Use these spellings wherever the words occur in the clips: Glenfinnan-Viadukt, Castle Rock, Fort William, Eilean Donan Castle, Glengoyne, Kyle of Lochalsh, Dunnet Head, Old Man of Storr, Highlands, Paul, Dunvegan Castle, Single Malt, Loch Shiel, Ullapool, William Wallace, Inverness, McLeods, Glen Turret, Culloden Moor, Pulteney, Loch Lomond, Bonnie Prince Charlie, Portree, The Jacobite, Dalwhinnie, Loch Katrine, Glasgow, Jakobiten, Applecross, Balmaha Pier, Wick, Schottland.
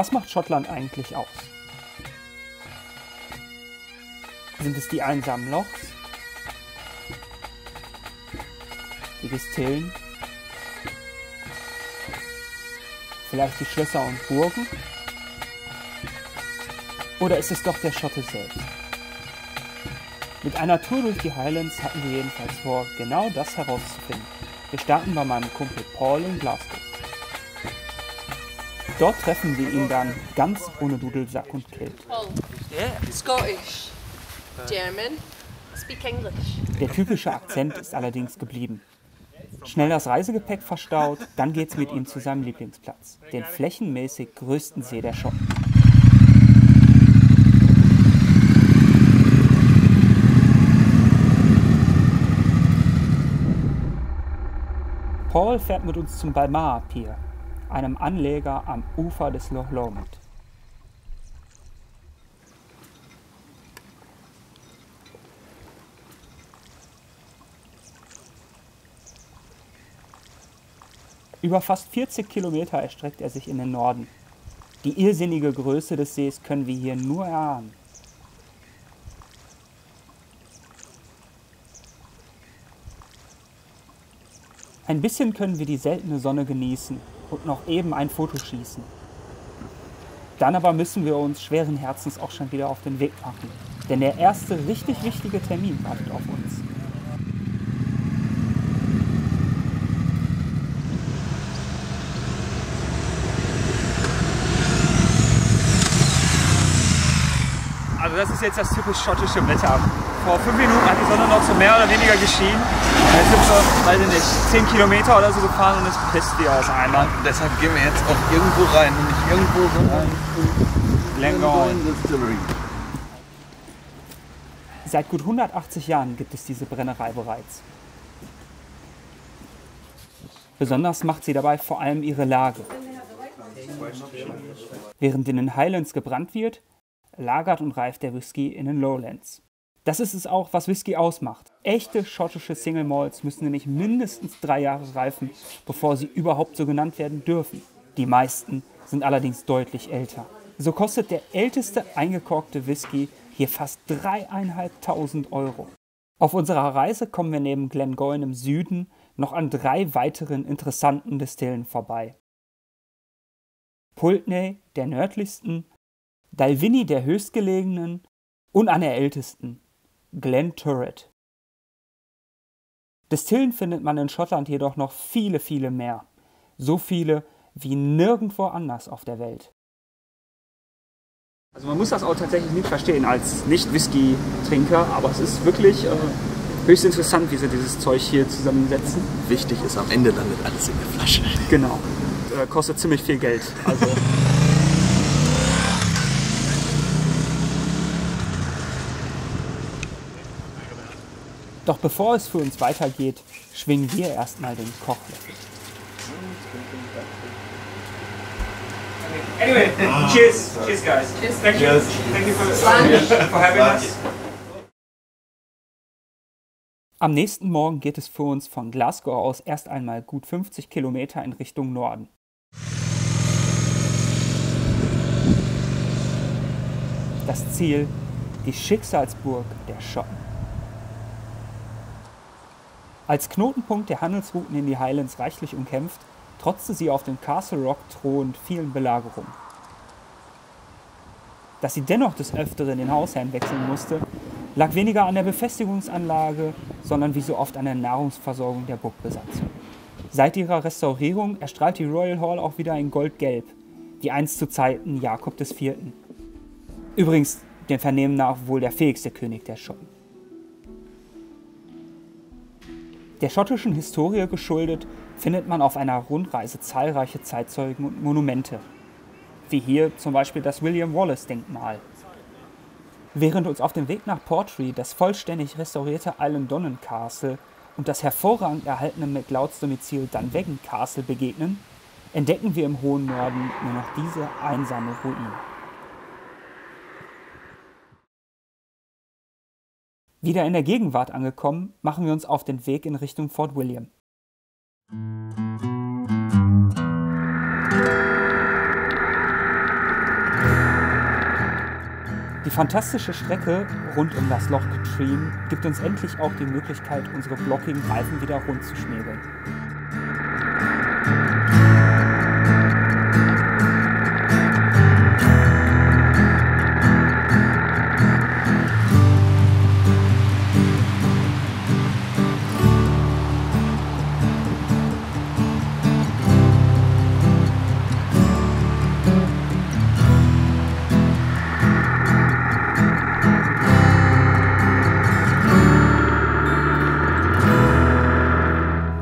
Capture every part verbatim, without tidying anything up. Was macht Schottland eigentlich aus? Sind es die einsamen Lochs? Die Distillen? Vielleicht die Schlösser und Burgen? Oder ist es doch der Schotte selbst? Mit einer Tour durch die Highlands hatten wir jedenfalls vor, genau das herauszufinden. Wir starten bei meinem Kumpel Paul in Glasgow. Dort treffen wir ihn dann ganz ohne Dudelsack und Kilt. Paul, Scottish, German, speak English. Der typische Akzent ist allerdings geblieben. Schnell das Reisegepäck verstaut, dann geht's mit ihm zu seinem Lieblingsplatz, den flächenmäßig größten See der Schotten. Paul fährt mit uns zum Balmaha Pier, einem Anleger am Ufer des Loch Lomond. Über fast vierzig Kilometer erstreckt er sich in den Norden. Die irrsinnige Größe des Sees können wir hier nur erahnen. Ein bisschen können wir die seltene Sonne genießen und noch eben ein Foto schießen. Dann aber müssen wir uns schweren Herzens auch schon wieder auf den Weg machen, denn der erste richtig wichtige Termin wartet auf uns. Also das ist jetzt das typisch schottische Wetter. Vor fünf Minuten hat die Sonne noch so mehr oder weniger geschienen. Jetzt sind wir, weiß ich nicht, zehn Kilometer oder so gefahren und es pisst wie aus einmal. Deshalb gehen wir jetzt auch irgendwo rein und nicht irgendwo rein. Glengoyne. Seit gut hundertachtzig Jahren gibt es diese Brennerei bereits. Besonders macht sie dabei vor allem ihre Lage. Während in den Highlands gebrannt wird, lagert und reift der Whisky in den Lowlands. Das ist es auch, was Whisky ausmacht. Echte schottische Single Malts müssen nämlich mindestens drei Jahre reifen, bevor sie überhaupt so genannt werden dürfen. Die meisten sind allerdings deutlich älter. So kostet der älteste eingekorkte Whisky hier fast dreitausendfünfhundert Euro. Auf unserer Reise kommen wir neben Glengoyne im Süden noch an drei weiteren interessanten Destillen vorbei. Pulteney, der nördlichsten, Dalwhinnie, der höchstgelegenen und an der ältesten, Glen Turret. Destillen findet man in Schottland jedoch noch viele, viele mehr. So viele wie nirgendwo anders auf der Welt. Also man muss das auch tatsächlich nicht verstehen als Nicht-Whisky-Trinker, aber es ist wirklich äh, höchst interessant, wie sie dieses Zeug hier zusammensetzen. Wichtig ist, am Ende landet alles in der Flasche. Genau. Äh, kostet ziemlich viel Geld. Also doch bevor es für uns weitergeht, schwingen wir erstmal den Kochlöffel. Anyway, cheers, cheers guys. Cheers. Thank you. Thank you for having us. Am nächsten Morgen geht es für uns von Glasgow aus erst einmal gut fünfzig Kilometer in Richtung Norden. Das Ziel, die Schicksalsburg der Schotten. Als Knotenpunkt der Handelsrouten in die Highlands reichlich umkämpft, trotzte sie auf dem Castle Rock drohend vielen Belagerungen. Dass sie dennoch des Öfteren den Hausherrn wechseln musste, lag weniger an der Befestigungsanlage, sondern wie so oft an der Nahrungsversorgung der Burgbesatzung. Seit ihrer Restaurierung erstrahlt die Royal Hall auch wieder in Goldgelb, wie einst zu Zeiten Jakob der Vierte Übrigens, dem Vernehmen nach wohl der fähigste König der Schotten. Der schottischen Historie geschuldet, findet man auf einer Rundreise zahlreiche Zeitzeugen und Monumente. Wie hier zum Beispiel das William Wallace Denkmal. Während uns auf dem Weg nach Portree das vollständig restaurierte Eilean Donan Castle und das hervorragend erhaltene McLeods Domizil Dunvegan Castle begegnen, entdecken wir im hohen Norden nur noch diese einsame Ruine. Wieder in der Gegenwart angekommen, machen wir uns auf den Weg in Richtung Fort William. Die fantastische Strecke rund um das Loch Katrine gibt uns endlich auch die Möglichkeit, unsere blockigen Reifen wieder rund zu schmiegeln.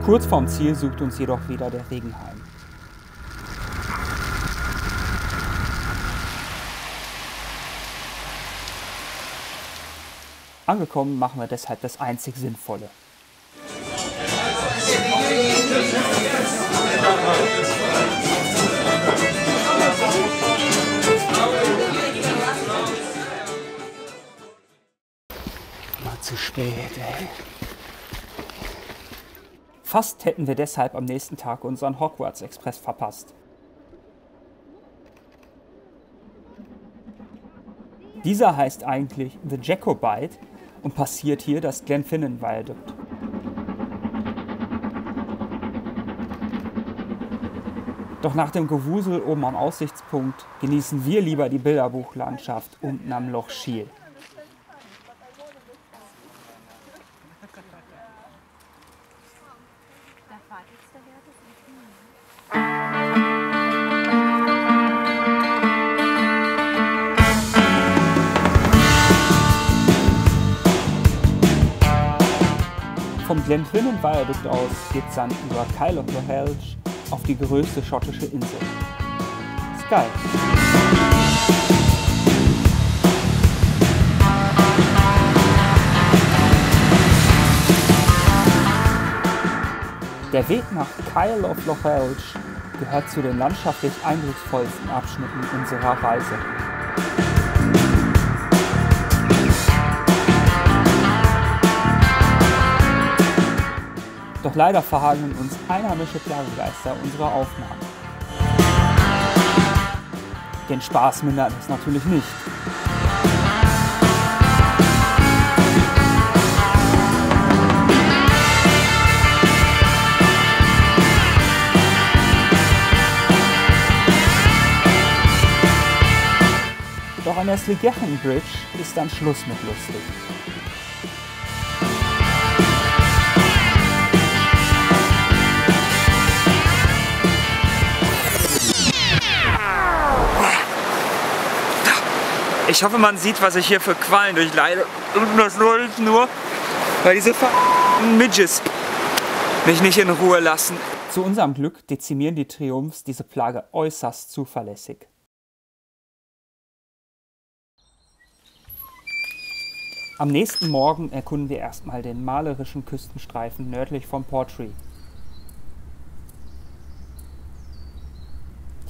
Kurz vorm Ziel sucht uns jedoch wieder der Regen heim. Angekommen machen wir deshalb das einzig Sinnvolle. Mal zu spät, ey. Fast hätten wir deshalb am nächsten Tag unseren Hogwarts-Express verpasst. Dieser heißt eigentlich The Jacobite und passiert hier das Glenfinnan-Viadukt. Doch nach dem Gewusel oben am Aussichtspunkt genießen wir lieber die Bilderbuchlandschaft unten am Loch Shiel. Vom Glenfinnan-Viadukt aus geht's dann über Kyle of Lochalsh auf die größte schottische Insel. Ist geil. Der Weg nach Kyle of Lochalsh gehört zu den landschaftlich eindrucksvollsten Abschnitten unserer Reise. Doch leider verhageln uns einheimische Plagegeister unsere Aufnahmen. Den Spaß mindert es natürlich nicht. Doch an der Sligechen Bridge ist dann Schluss mit lustig. Ich hoffe, man sieht, was ich hier für Qualen durchleide. Und das nur, weil diese verdammten Midges mich nicht in Ruhe lassen. Zu unserem Glück dezimieren die Triumphs diese Plage äußerst zuverlässig. Am nächsten Morgen erkunden wir erstmal den malerischen Küstenstreifen nördlich von Portree.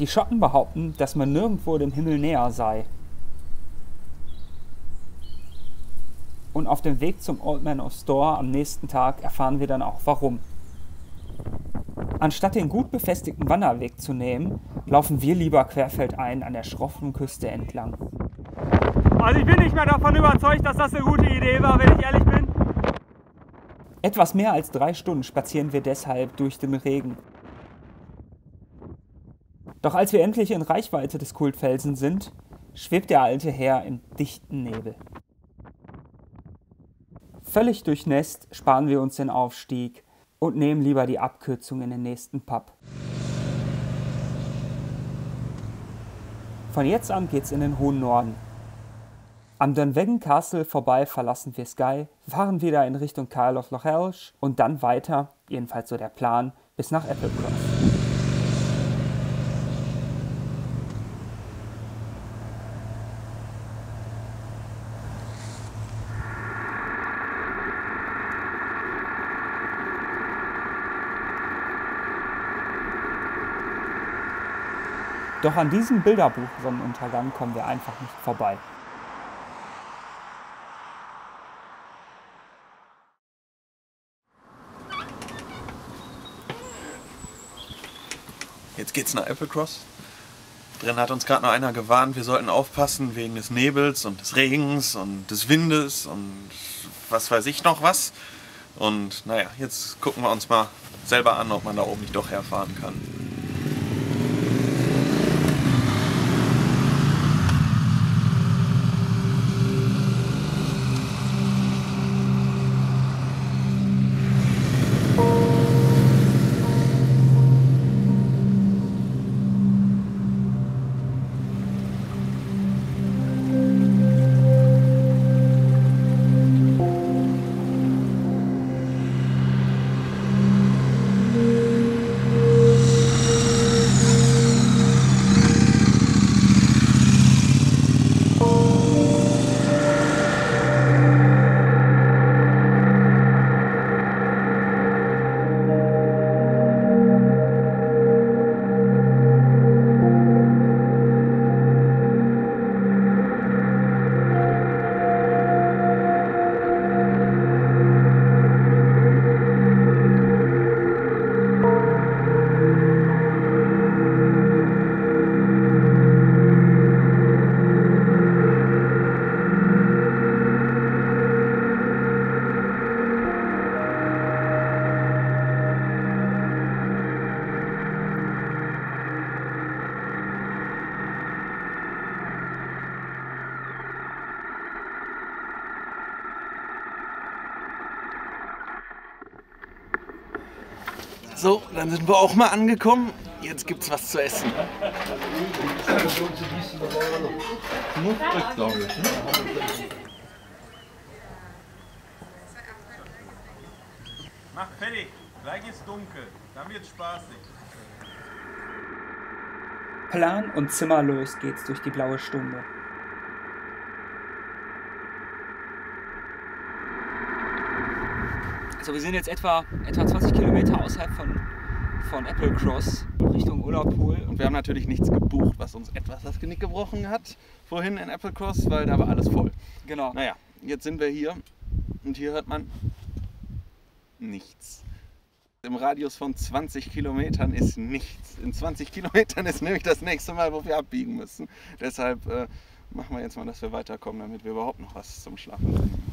Die Schotten behaupten, dass man nirgendwo dem Himmel näher sei. Und auf dem Weg zum Old Man of Storr am nächsten Tag erfahren wir dann auch warum. Anstatt den gut befestigten Wanderweg zu nehmen, laufen wir lieber querfeldein an der schroffen Küste entlang. Also ich bin nicht mehr davon überzeugt, dass das eine gute Idee war, wenn ich ehrlich bin. Etwas mehr als drei Stunden spazieren wir deshalb durch den Regen. Doch als wir endlich in Reichweite des Kultfelsen sind, schwebt der alte Herr im dichten Nebel. Völlig durchnässt sparen wir uns den Aufstieg und nehmen lieber die Abkürzung in den nächsten Pub. Von jetzt an geht's in den hohen Norden. Am Dunvegan Castle vorbei verlassen wir Skye, fahren wieder in Richtung Kyle of Lochalsh und dann weiter, jedenfalls so der Plan, bis nach Applecross. Doch an diesem Bilderbuch-Sonnenuntergang kommen wir einfach nicht vorbei. Jetzt geht's nach Applecross Drin hat uns gerade noch einer gewarnt, wir sollten aufpassen wegen des Nebels und des Regens und des Windes und was weiß ich noch was. Und naja, jetzt gucken wir uns mal selber an, ob man da oben nicht doch herfahren kann. So, dann sind wir auch mal angekommen. Jetzt gibt's was zu essen. Mach fertig, gleich ist dunkel, dann wird's spaßig. Plan und zimmerlos geht's durch die blaue Stunde. Also wir sind jetzt etwa, etwa zwanzig Kilometer außerhalb von, von Applecross Richtung Ullapool. Und wir haben natürlich nichts gebucht, was uns etwas das Genick gebrochen hat vorhin in Applecross, weil da war alles voll. Genau. Naja, jetzt sind wir hier und hier hört man nichts. Im Radius von zwanzig Kilometern ist nichts. In zwanzig Kilometern ist nämlich das nächste Mal, wo wir abbiegen müssen. Deshalb äh, machen wir jetzt mal, dass wir weiterkommen, damit wir überhaupt noch was zum Schlafen kriegen.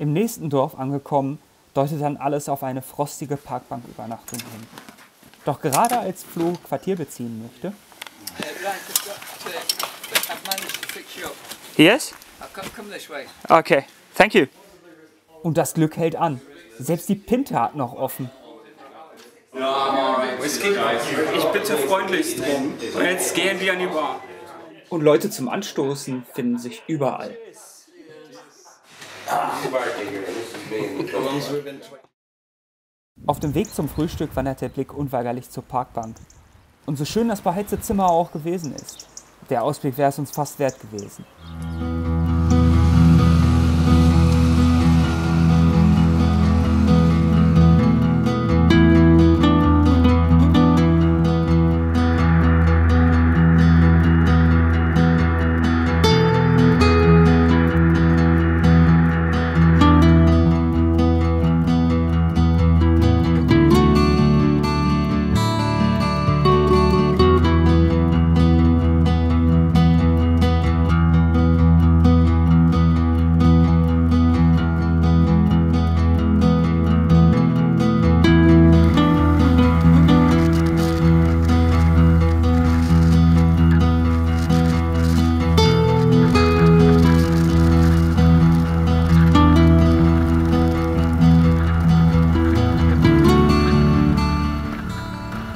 Im nächsten Dorf angekommen, deutet dann alles auf eine frostige Parkbankübernachtung hin. Doch gerade als Flo Quartier beziehen möchte... Yes? Okay, thank you. Und das Glück hält an. Selbst die Pinte hat noch offen. Ich bitte freundlichst drum. Und jetzt gehen wir an die Bar. Und Leute zum Anstoßen finden sich überall. Auf dem Weg zum Frühstück wandert der Blick unweigerlich zur Parkbank. Und so schön das beheizte Zimmer auch gewesen ist, der Ausblick wäre es uns fast wert gewesen.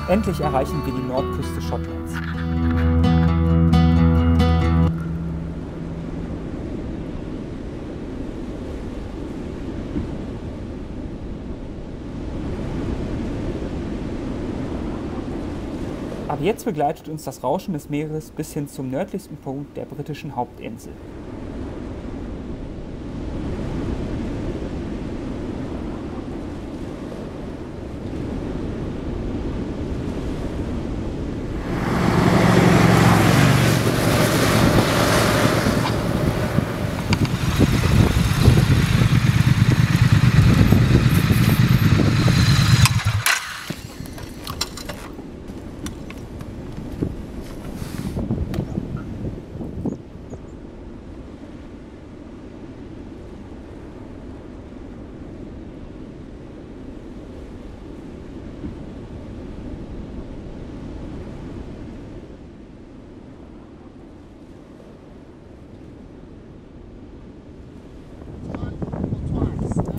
Endlich erreichen wir die Nordküste Schottlands. Ab jetzt begleitet uns das Rauschen des Meeres bis hin zum nördlichsten Punkt der britischen Hauptinsel.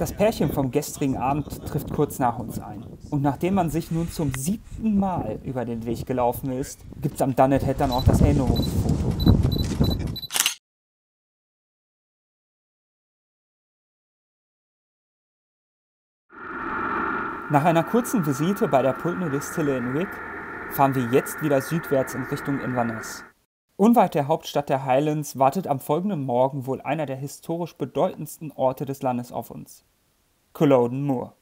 Das Pärchen vom gestrigen Abend trifft kurz nach uns ein. Und nachdem man sich nun zum siebten Mal über den Weg gelaufen ist, gibt's am Dunnet Head dann auch das Erinnerungsfoto. Nach einer kurzen Visite bei der Pulteney-Distille in Wick fahren wir jetzt wieder südwärts in Richtung Inverness. Unweit der Hauptstadt der Highlands wartet am folgenden Morgen wohl einer der historisch bedeutendsten Orte des Landes auf uns: Culloden Moor.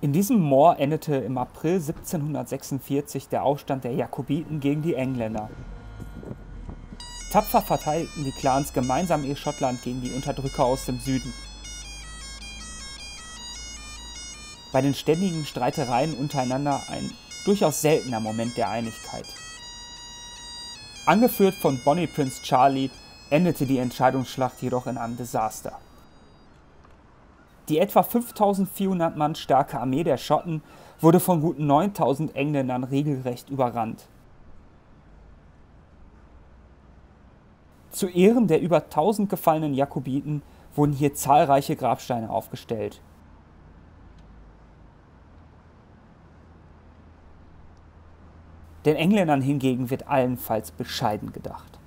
In diesem Moor endete im April siebzehnhundertsechsundvierzig der Aufstand der Jakobiten gegen die Engländer. Tapfer verteidigten die Clans gemeinsam ihr Schottland gegen die Unterdrücker aus dem Süden. Bei den ständigen Streitereien untereinander ein durchaus seltener Moment der Einigkeit. Angeführt von Bonnie Prince Charlie endete die Entscheidungsschlacht jedoch in einem Desaster. Die etwa fünftausendvierhundert Mann starke Armee der Schotten wurde von gut neuntausend Engländern regelrecht überrannt. Zu Ehren der über tausend gefallenen Jakobiten wurden hier zahlreiche Grabsteine aufgestellt. Den Engländern hingegen wird allenfalls bescheiden gedacht.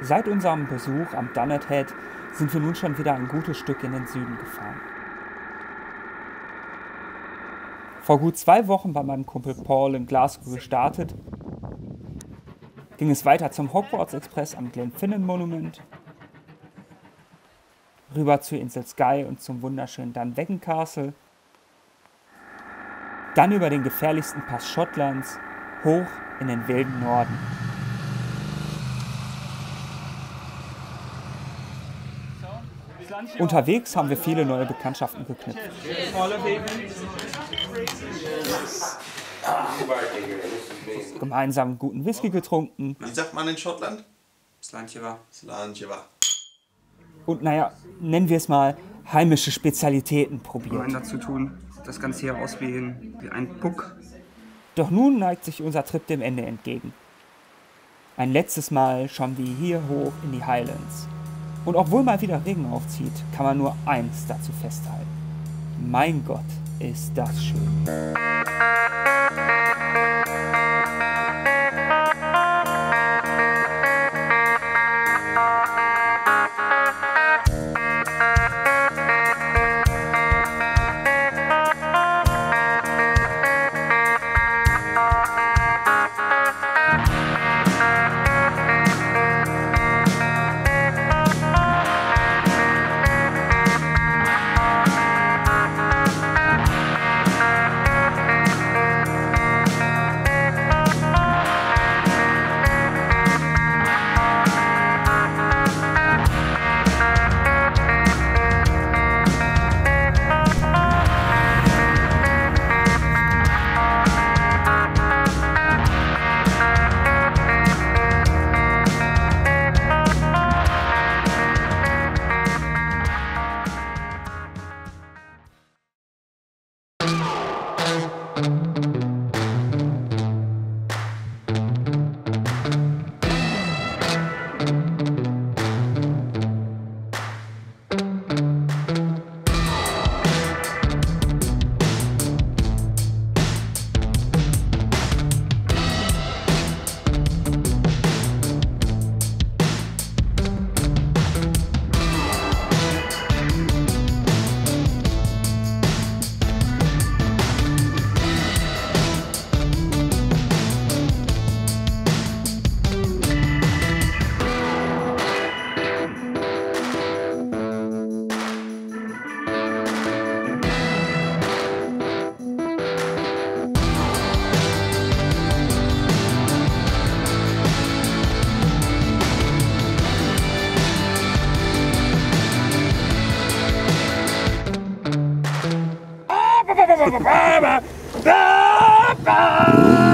Seit unserem Besuch am Dunnet Head sind wir nun schon wieder ein gutes Stück in den Süden gefahren. Vor gut zwei Wochen bei meinem Kumpel Paul in Glasgow gestartet, ging es weiter zum Hogwarts Express am Glenfinnan-Monument, rüber zur Insel Skye und zum wunderschönen Dunvegan Castle, dann über den gefährlichsten Pass Schottlands, hoch in den wilden Norden. Unterwegs haben wir viele neue Bekanntschaften geknüpft. Gemeinsam guten Whisky getrunken. Wie sagt man in Schottland? Slantjeva. Slantjeva. Und naja, nennen wir es mal, heimische Spezialitäten probieren. Nein, dazu tun, das Ganze hier aus wie ein, wie ein Puck. Doch nun neigt sich unser Trip dem Ende entgegen. Ein letztes Mal schauen wir hier hoch in die Highlands. Und obwohl mal wieder Regen aufzieht, kann man nur eins dazu festhalten. Mein Gott, ist das schön. Bye-bye!